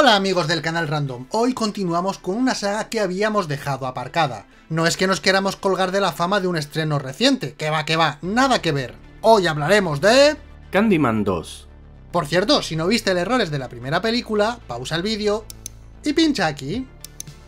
Hola amigos del canal Random, hoy continuamos con una saga que habíamos dejado aparcada. No es que nos queramos colgar de la fama de un estreno reciente, que va, nada que ver. Hoy hablaremos de... Candyman 2. Por cierto, si no viste los errores de la primera película, pausa el vídeo y pincha aquí.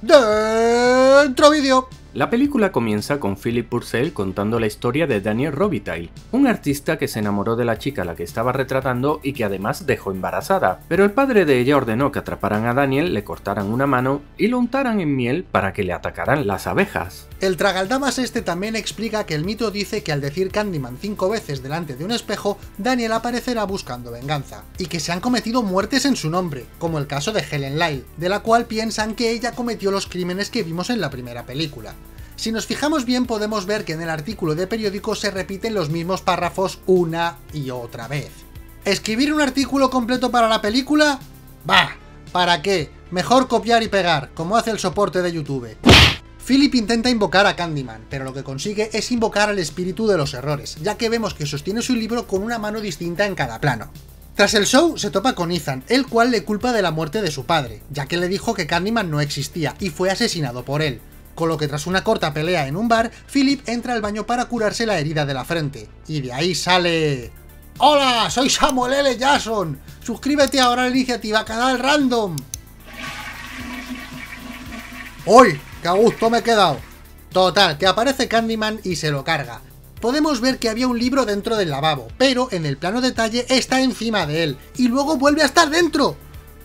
¡Dentro vídeo! La película comienza con Philip Purcell contando la historia de Daniel Robitaille, un artista que se enamoró de la chica a la que estaba retratando y que además dejó embarazada, pero el padre de ella ordenó que atraparan a Daniel, le cortaran una mano y lo untaran en miel para que le atacaran las abejas. El tragaldabas este también explica que el mito dice que al decir Candyman 5 veces delante de un espejo, Daniel aparecerá buscando venganza, y que se han cometido muertes en su nombre, como el caso de Helen Lyle, de la cual piensan que ella cometió los crímenes que vimos en la primera película. Si nos fijamos bien podemos ver que en el artículo de periódico se repiten los mismos párrafos una y otra vez. ¿Escribir un artículo completo para la película? ¡Bah! ¿Para qué? Mejor copiar y pegar, como hace el soporte de YouTube. Philip intenta invocar a Candyman, pero lo que consigue es invocar al espíritu de los errores, ya que vemos que sostiene su libro con una mano distinta en cada plano. Tras el show se topa con Izan, el cual le culpa de la muerte de su padre, ya que le dijo que Candyman no existía y fue asesinado por él. Con lo que tras una corta pelea en un bar, Philip entra al baño para curarse la herida de la frente. Y de ahí sale... ¡Hola! ¡Soy Samuel L. Jackson! ¡Suscríbete ahora a la iniciativa Canal Random! ¡Uy! ¡Qué a gusto me he quedado! Total, que aparece Candyman y se lo carga. Podemos ver que había un libro dentro del lavabo, pero en el plano detalle está encima de él, y luego vuelve a estar dentro.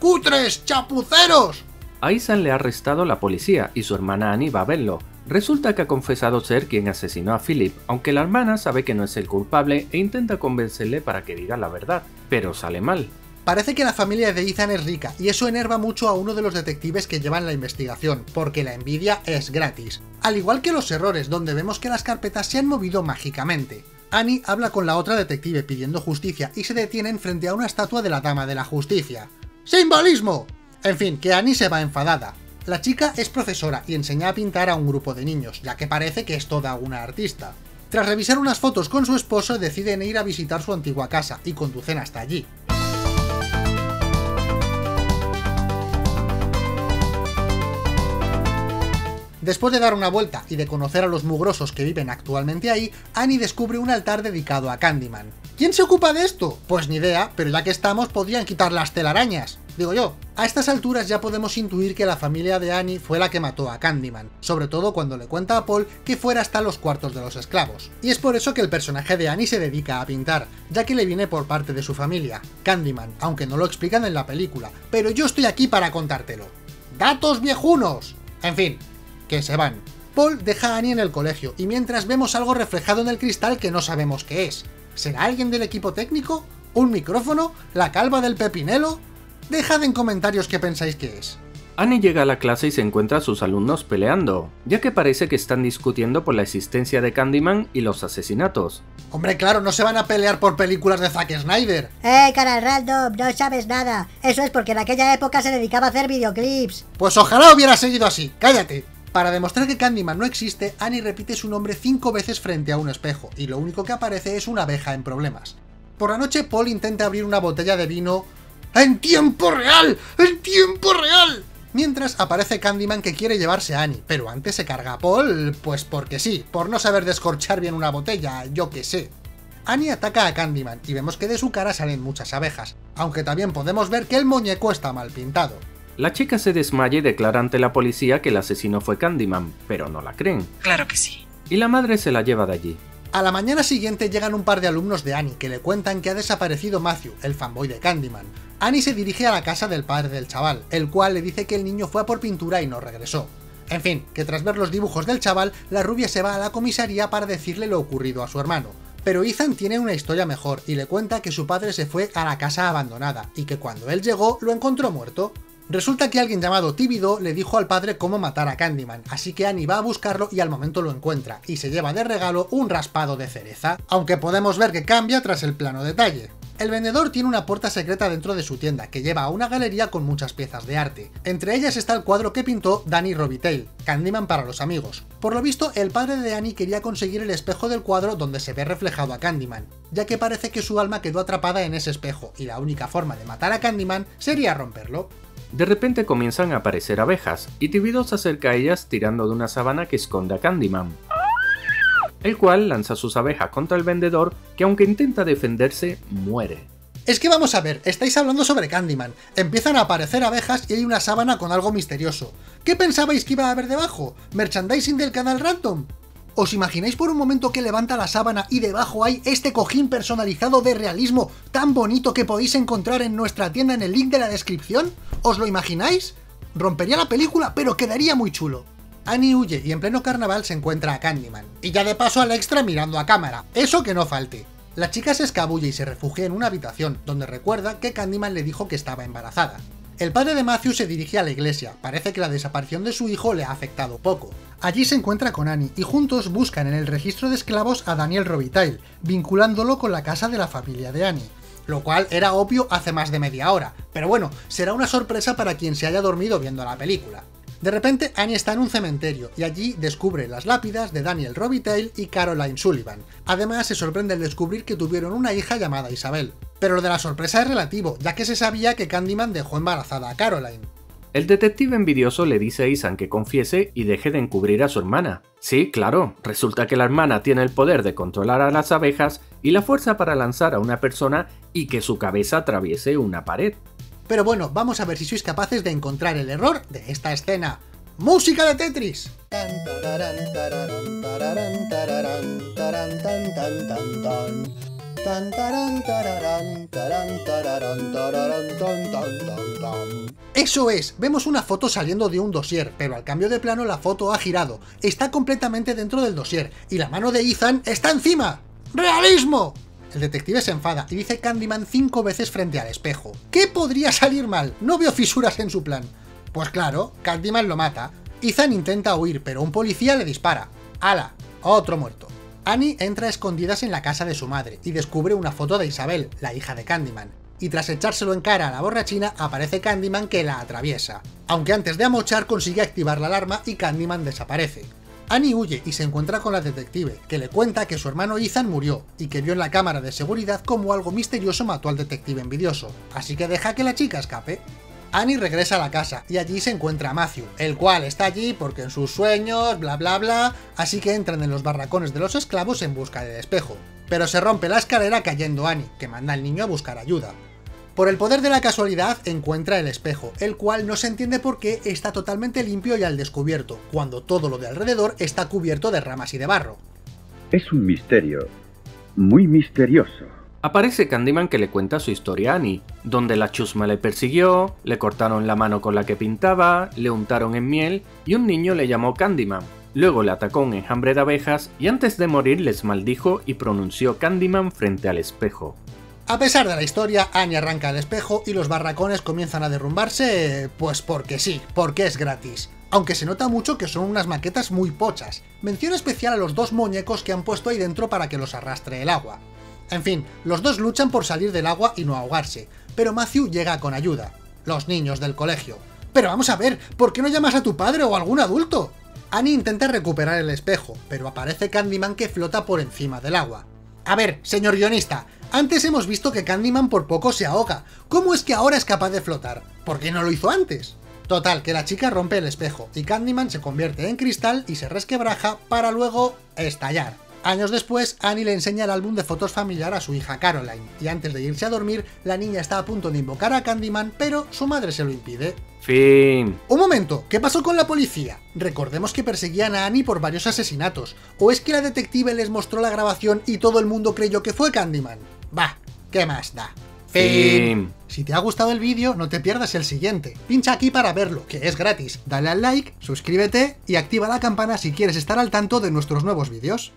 ¡Cutres, chapuceros! A Izan le ha arrestado la policía y su hermana Annie va a verlo. Resulta que ha confesado ser quien asesinó a Philip, aunque la hermana sabe que no es el culpable e intenta convencerle para que diga la verdad, pero sale mal. Parece que la familia de Izan es rica y eso enerva mucho a uno de los detectives que llevan la investigación, porque la envidia es gratis. Al igual que los errores, donde vemos que las carpetas se han movido mágicamente. Annie habla con la otra detective pidiendo justicia y se detienen frente a una estatua de la Dama de la Justicia. ¡Simbolismo! En fin, que Annie se va enfadada. La chica es profesora y enseña a pintar a un grupo de niños, ya que parece que es toda una artista. Tras revisar unas fotos con su esposo, deciden ir a visitar su antigua casa y conducen hasta allí. Después de dar una vuelta y de conocer a los mugrosos que viven actualmente ahí, Annie descubre un altar dedicado a Candyman. ¿Quién se ocupa de esto? Pues ni idea, pero ya que estamos podrían quitar las telarañas. Digo yo, a estas alturas ya podemos intuir que la familia de Annie fue la que mató a Candyman, sobre todo cuando le cuenta a Paul que fuera hasta los cuartos de los esclavos. Y es por eso que el personaje de Annie se dedica a pintar, ya que le viene por parte de su familia, Candyman, aunque no lo explican en la película, pero yo estoy aquí para contártelo. ¡Datos viejunos! En fin, que se van. Paul deja a Annie en el colegio y mientras vemos algo reflejado en el cristal que no sabemos qué es. ¿Será alguien del equipo técnico? ¿Un micrófono? ¿La calva del pepinelo? Dejad en comentarios qué pensáis que es. Annie llega a la clase y se encuentra a sus alumnos peleando, ya que parece que están discutiendo por la existencia de Candyman y los asesinatos. Hombre, claro, no se van a pelear por películas de Zack Snyder. Canal Random, no sabes nada. Eso es porque en aquella época se dedicaba a hacer videoclips. Pues ojalá hubiera seguido así, cállate. Para demostrar que Candyman no existe, Annie repite su nombre 5 veces frente a un espejo, y lo único que aparece es una abeja en problemas. Por la noche, Paul intenta abrir una botella de vino... ¡En tiempo real! ¡En tiempo real! Mientras aparece Candyman que quiere llevarse a Annie, pero antes se carga a Paul, pues porque sí, por no saber descorchar bien una botella, yo qué sé. Annie ataca a Candyman y vemos que de su cara salen muchas abejas, aunque también podemos ver que el muñeco está mal pintado. La chica se desmaya y declara ante la policía que el asesino fue Candyman, pero no la creen. Claro que sí. Y la madre se la lleva de allí. A la mañana siguiente llegan un par de alumnos de Annie que le cuentan que ha desaparecido Matthew, el fanboy de Candyman. Annie se dirige a la casa del padre del chaval, el cual le dice que el niño fue a por pintura y no regresó. En fin, que tras ver los dibujos del chaval, la rubia se va a la comisaría para decirle lo ocurrido a su hermano. Pero Ethan tiene una historia mejor y le cuenta que su padre se fue a la casa abandonada y que cuando él llegó lo encontró muerto. Resulta que alguien llamado Tíbido le dijo al padre cómo matar a Candyman, así que Annie va a buscarlo y al momento lo encuentra, y se lleva de regalo un raspado de cereza, aunque podemos ver que cambia tras el plano detalle. El vendedor tiene una puerta secreta dentro de su tienda, que lleva a una galería con muchas piezas de arte. Entre ellas está el cuadro que pintó Danny Robitaille, Candyman para los amigos. Por lo visto, el padre de Annie quería conseguir el espejo del cuadro donde se ve reflejado a Candyman, ya que parece que su alma quedó atrapada en ese espejo, y la única forma de matar a Candyman sería romperlo. De repente comienzan a aparecer abejas, y Tíbido se acerca a ellas tirando de una sábana que esconde a Candyman, el cual lanza sus abejas contra el vendedor, que aunque intenta defenderse, muere. Es que vamos a ver, estáis hablando sobre Candyman, empiezan a aparecer abejas y hay una sábana con algo misterioso. ¿Qué pensabais que iba a haber debajo? ¿Merchandising del Canal Random? ¿Os imagináis por un momento que levanta la sábana y debajo hay este cojín personalizado de realismo tan bonito que podéis encontrar en nuestra tienda en el link de la descripción? ¿Os lo imagináis? Rompería la película, pero quedaría muy chulo. Annie huye y en pleno carnaval se encuentra a Candyman, y ya de paso al extra mirando a cámara, eso que no falte. La chica se escabulle y se refugia en una habitación, donde recuerda que Candyman le dijo que estaba embarazada. El padre de Matthew se dirige a la iglesia, parece que la desaparición de su hijo le ha afectado poco. Allí se encuentra con Annie y juntos buscan en el registro de esclavos a Daniel Robitaille, vinculándolo con la casa de la familia de Annie, lo cual era obvio hace más de media hora, pero bueno, será una sorpresa para quien se haya dormido viendo la película. De repente Annie está en un cementerio y allí descubre las lápidas de Daniel Robitaille y Caroline Sullivan. Además se sorprende al descubrir que tuvieron una hija llamada Isabel. Pero lo de la sorpresa es relativo, ya que se sabía que Candyman dejó embarazada a Caroline. El detective envidioso le dice a Izan que confiese y deje de encubrir a su hermana. Sí, claro, resulta que la hermana tiene el poder de controlar a las abejas y la fuerza para lanzar a una persona y que su cabeza atraviese una pared. Pero bueno, vamos a ver si sois capaces de encontrar el error de esta escena. ¡Música de Tetris! Eso es, vemos una foto saliendo de un dossier, pero al cambio de plano la foto ha girado, está completamente dentro del dossier, y la mano de Ethan está encima. ¡Realismo! El detective se enfada y dice Candyman 5 veces frente al espejo. ¿Qué podría salir mal? No veo fisuras en su plan. Pues claro, Candyman lo mata. Izan intenta huir, pero un policía le dispara. ¡Hala! Otro muerto. Annie entra a escondidas en la casa de su madre y descubre una foto de Isabel, la hija de Candyman. Y tras echárselo en cara a la borrachina, aparece Candyman que la atraviesa. Aunque antes de amochar consigue activar la alarma y Candyman desaparece. Annie huye y se encuentra con la detective, que le cuenta que su hermano Ethan murió, y que vio en la cámara de seguridad cómo algo misterioso mató al detective envidioso, así que deja que la chica escape. Annie regresa a la casa, y allí se encuentra a Matthew, el cual está allí porque en sus sueños, bla bla bla, así que entran en los barracones de los esclavos en busca del espejo. Pero se rompe la escalera cayendo Annie, que manda al niño a buscar ayuda. Por el poder de la casualidad encuentra el espejo, el cual no se entiende por qué está totalmente limpio y al descubierto, cuando todo lo de alrededor está cubierto de ramas y de barro. Es un misterio, muy misterioso. Aparece Candyman que le cuenta su historia a Annie, donde la chusma le persiguió, le cortaron la mano con la que pintaba, le untaron en miel y un niño le llamó Candyman. Luego le atacó un enjambre de abejas y antes de morir les maldijo y pronunció Candyman frente al espejo. A pesar de la historia, Annie arranca el espejo y los barracones comienzan a derrumbarse, pues porque sí, porque es gratis. Aunque se nota mucho que son unas maquetas muy pochas. Mención especial a los dos muñecos que han puesto ahí dentro para que los arrastre el agua. En fin, los dos luchan por salir del agua y no ahogarse, pero Matthew llega con ayuda. Los niños del colegio. Pero vamos a ver, ¿por qué no llamas a tu padre o a algún adulto? Annie intenta recuperar el espejo, pero aparece Candyman que flota por encima del agua. A ver, señor guionista, antes hemos visto que Candyman por poco se ahoga. ¿Cómo es que ahora es capaz de flotar? ¿Por qué no lo hizo antes? Total, que la chica rompe el espejo y Candyman se convierte en cristal y se resquebraja para luego estallar. Años después, Annie le enseña el álbum de fotos familiar a su hija Caroline, y antes de irse a dormir, la niña está a punto de invocar a Candyman, pero su madre se lo impide. Fin. Un momento, ¿qué pasó con la policía? Recordemos que perseguían a Annie por varios asesinatos, ¿o es que la detective les mostró la grabación y todo el mundo creyó que fue Candyman? Bah, ¿qué más da? Fin. Si te ha gustado el vídeo, no te pierdas el siguiente. Pincha aquí para verlo, que es gratis. Dale al like, suscríbete y activa la campana si quieres estar al tanto de nuestros nuevos vídeos.